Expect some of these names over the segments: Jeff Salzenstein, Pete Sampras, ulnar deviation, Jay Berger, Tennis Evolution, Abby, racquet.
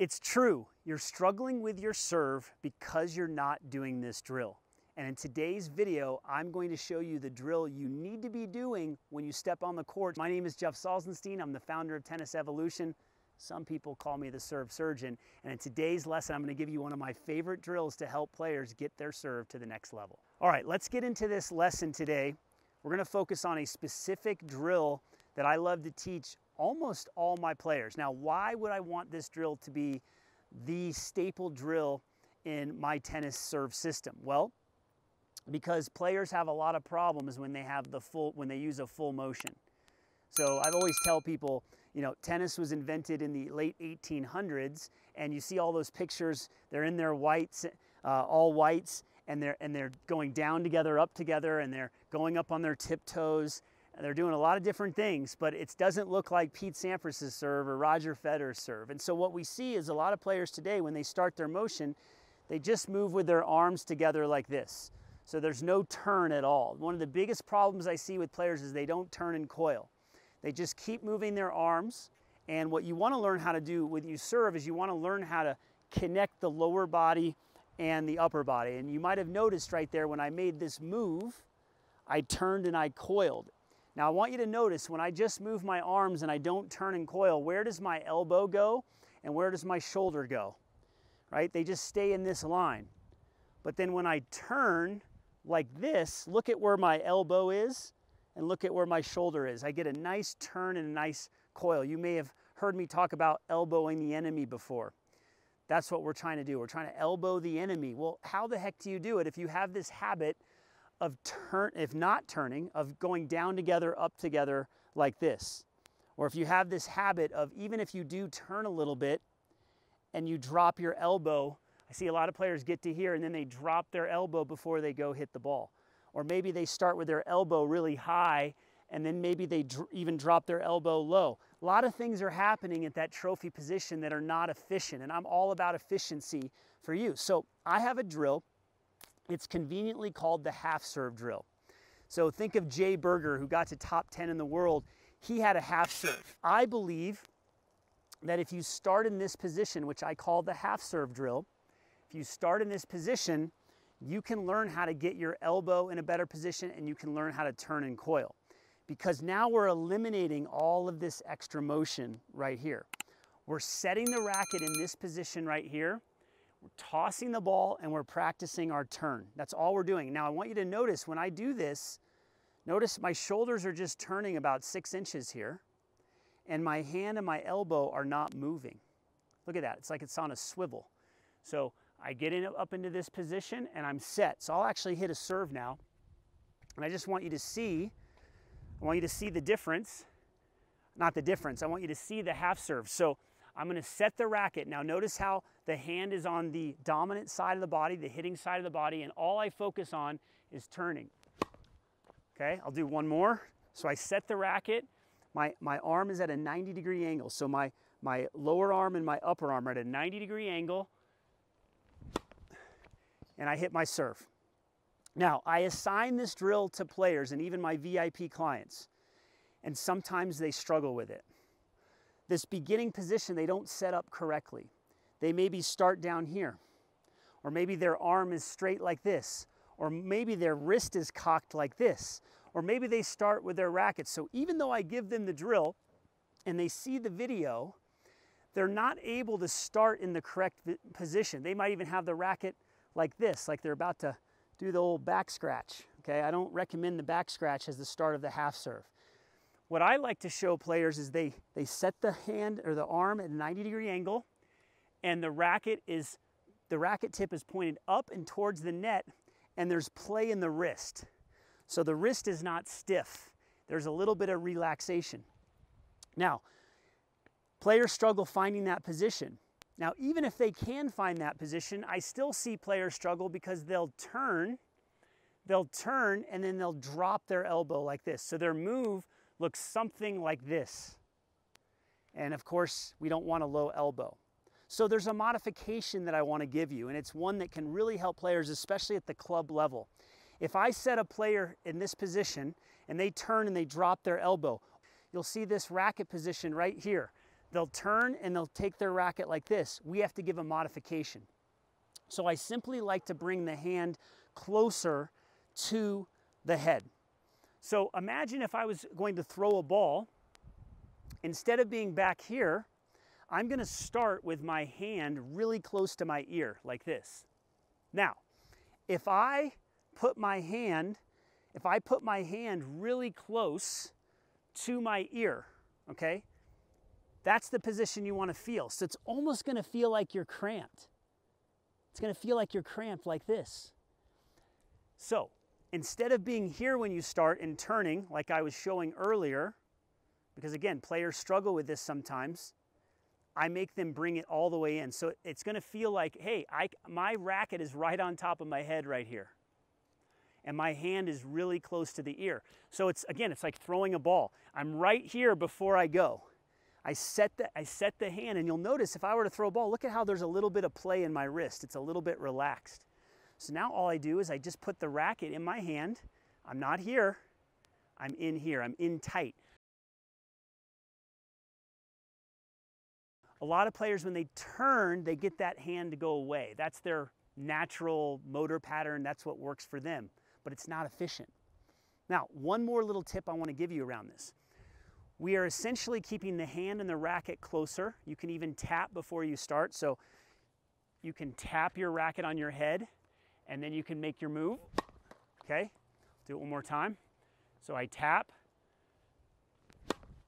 It's true, you're struggling with your serve because you're not doing this drill. And in today's video, I'm going to show you the drill you need to be doing when you step on the court. My name is Jeff Salzenstein. I'm the founder of Tennis Evolution. Some people call me the serve surgeon. And in today's lesson, I'm going to give you one of my favorite drills to help players get their serve to the next level. All right, let's get into this lesson today. We're going to focus on a specific drill that I love to teach almost all my players. Now, why would I want this drill to be the staple drill in my tennis serve system? Well, because players have a lot of problems when they have when they use a full motion. So I always tell people, you know, tennis was invented in the late 1800s, and you see all those pictures. They're in their whites, all whites, and they're going down together, up together, and they're going up on their tiptoes. And they're doing a lot of different things, but it doesn't look like Pete Sampras' serve or Roger Federer's serve. And so what we see is a lot of players today, when they start their motion, they just move with their arms together like this. So there's no turn at all. One of the biggest problems I see with players is they don't turn and coil. They just keep moving their arms. And what you want to learn how to do when you serve is you want to learn how to connect the lower body and the upper body. And you might have noticed right there when I made this move, I turned and I coiled. Now I want you to notice when I just move my arms and I don't turn and coil, where does my elbow go and where does my shoulder go? Right? They just stay in this line. But then when I turn like this, look at where my elbow is and look at where my shoulder is. I get a nice turn and a nice coil. You may have heard me talk about elbowing the enemy before. That's what we're trying to do. We're trying to elbow the enemy. Well, how the heck do you do it if you have this habit of going down together, up together like this? Or if you have this habit of, even if you do turn a little bit and you drop your elbow, I see a lot of players get to here and then they drop their elbow before they go hit the ball. Or maybe they start with their elbow really high and then maybe they even drop their elbow low. A lot of things are happening at that trophy position that are not efficient, and I'm all about efficiency for you. So I have a drill. It's conveniently called the half serve drill. So think of Jay Berger, who got to top 10 in the world. He had a half serve. I believe that if you start in this position, which I call the half serve drill, if you start in this position, you can learn how to get your elbow in a better position and you can learn how to turn and coil. Because now we're eliminating all of this extra motion right here. We're setting the racket in this position right here. We're tossing the ball and we're practicing our turn. That's all we're doing. Now I want you to notice when I do this, notice my shoulders are just turning about 6 inches here, and my hand and my elbow are not moving. Look at that, it's like it's on a swivel. So I get up into this position and I'm set. So I'll actually hit a serve now. And I just want you to see, I want you to see the difference. Not the difference, I want you to see the half serve. So I'm going to set the racket. Now notice how the hand is on the dominant side of the body, the hitting side of the body, and all I focus on is turning. Okay, I'll do one more. So I set the racket. My arm is at a 90-degree angle. So my lower arm and my upper arm are at a 90-degree angle. And I hit my serve. Now, I assign this drill to players and even my VIP clients. And sometimes they struggle with it. This beginning position, they don't set up correctly. They maybe start down here, or maybe their arm is straight like this, or maybe their wrist is cocked like this, or maybe they start with their racket. So even though I give them the drill and they see the video, they're not able to start in the correct position. They might even have the racket like this, like they're about to do the old back scratch. Okay, I don't recommend the back scratch as the start of the half serve. What I like to show players is they set the hand or the arm at a 90-degree angle, and the racket tip is pointed up and towards the net, and there's play in the wrist. So the wrist is not stiff. There's a little bit of relaxation. Now, players struggle finding that position. Now, even if they can find that position, I still see players struggle because they'll turn, and then they'll drop their elbow like this. So their move looks something like this. And of course, we don't want a low elbow. So there's a modification that I want to give you, and it's one that can really help players, especially at the club level. If I set a player in this position and they turn and they drop their elbow, you'll see this racket position right here. They'll turn and they'll take their racket like this. We have to give a modification. So I simply like to bring the hand closer to the head. So imagine if I was going to throw a ball, instead of being back here, I'm going to start with my hand really close to my ear like this. Now, if I put my hand, really close to my ear, okay, that's the position you want to feel. So it's almost going to feel like you're cramped. It's going to feel like you're cramped like this. So instead of being here when you start and turning like I was showing earlier, because again, players struggle with this sometimes, I make them bring it all the way in. So it's going to feel like, hey, my racket is right on top of my head right here. And my hand is really close to the ear. So it's, again, it's like throwing a ball. I'm right here before I go. I set the hand, and you'll notice if I were to throw a ball, look at how there's a little bit of play in my wrist. It's a little bit relaxed. So now all I do is I just put the racket in my hand. I'm not here. I'm in here. I'm in tight. A lot of players, when they turn, they get that hand to go away. That's their natural motor pattern. That's what works for them, but it's not efficient. Now, one more little tip I want to give you around this. We are essentially keeping the hand and the racket closer. You can even tap before you start. So you can tap your racket on your head, and then you can make your move. Okay, do it one more time. So I tap,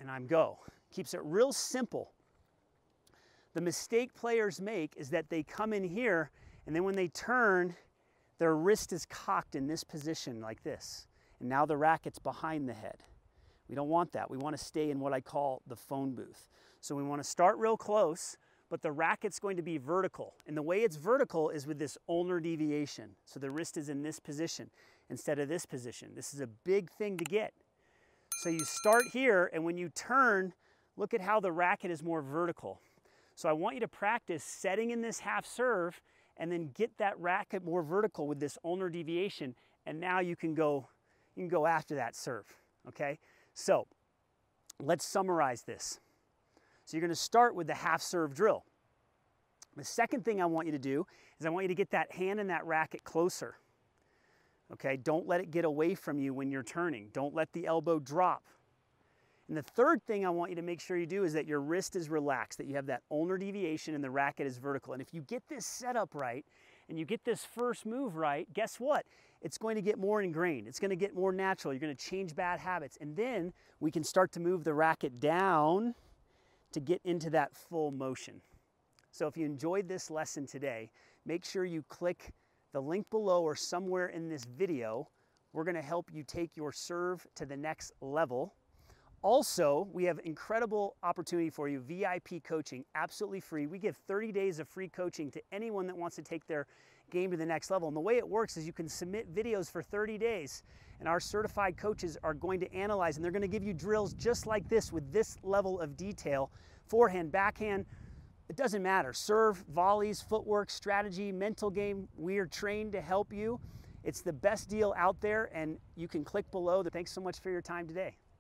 and I'm go. Keeps it real simple. The mistake players make is that they come in here, and then when they turn, their wrist is cocked in this position like this. And now the racket's behind the head. We don't want that. We want to stay in what I call the phone booth. So we want to start real close, but the racket's going to be vertical. And the way it's vertical is with this ulnar deviation. So the wrist is in this position instead of this position. This is a big thing to get. So you start here, and when you turn, look at how the racket is more vertical. So I want you to practice setting in this half serve and then get that racket more vertical with this ulnar deviation, and now you can go after that serve, okay? So let's summarize this. So you're gonna start with the half serve drill. The second thing I want you to do is I want you to get that hand and that racket closer, okay? Don't let it get away from you when you're turning. Don't let the elbow drop. And the third thing I want you to make sure you do is that your wrist is relaxed, that you have that ulnar deviation and the racket is vertical. And if you get this setup right and you get this first move right, guess what? It's going to get more ingrained. It's going to get more natural. You're going to change bad habits. And then we can start to move the racket down to get into that full motion. So if you enjoyed this lesson today, make sure you click the link below or somewhere in this video. We're going to help you take your serve to the next level. Also, we have incredible opportunity for you, VIP coaching, absolutely free. We give 30 days of free coaching to anyone that wants to take their game to the next level. And the way it works is you can submit videos for 30 days, and our certified coaches are going to analyze, and they're going to give you drills just like this with this level of detail. Forehand, backhand, it doesn't matter. Serve, volleys, footwork, strategy, mental game. We are trained to help you. It's the best deal out there, and you can click below. Thanks so much for your time today.